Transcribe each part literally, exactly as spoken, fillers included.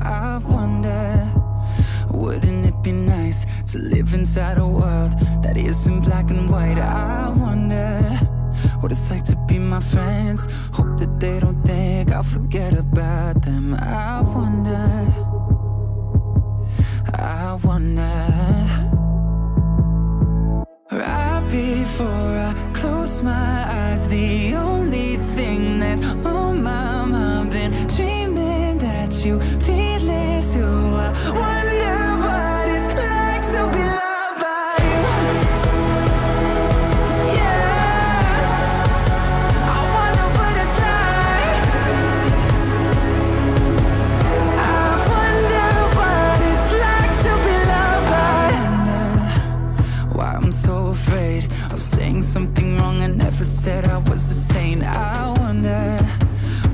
I wonder, wouldn't it be nice to live inside a world that isn't black and white? I wonder what it's like to be my friends. Hope that they don't think I'll forget about them. I wonder, I wonder. Right before I close my eyes, the only thing that's on my mind, been dreaming that you feel it too. I wonder what it's like to be loved by you. Yeah, I wonder what it's like. I wonder what it's like to be loved by. I wonder why I'm so afraid of saying something wrong. I never said I was a saint. I wonder,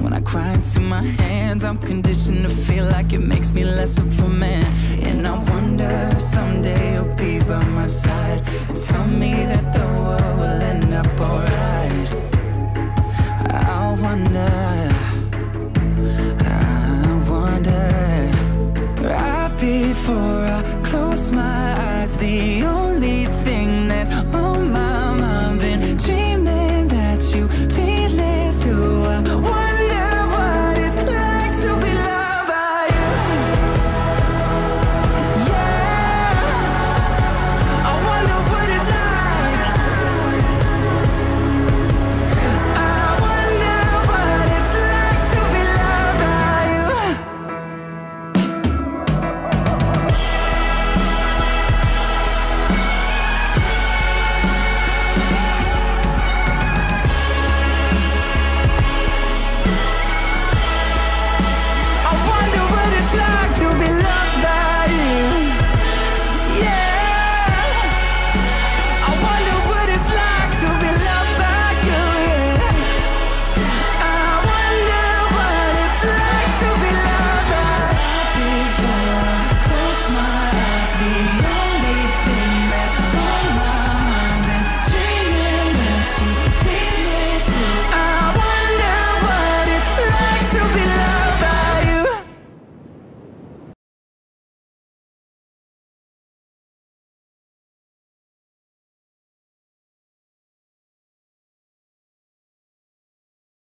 when I cry into my hands, I'm conditioned to feel like it makes me less of a man. And I wonder if someday you'll be by my side and tell me that the world will end up alright. I wonder, I wonder. Right before I close my eyes, the only thing that's on my mind, been dreaming that you feel it too.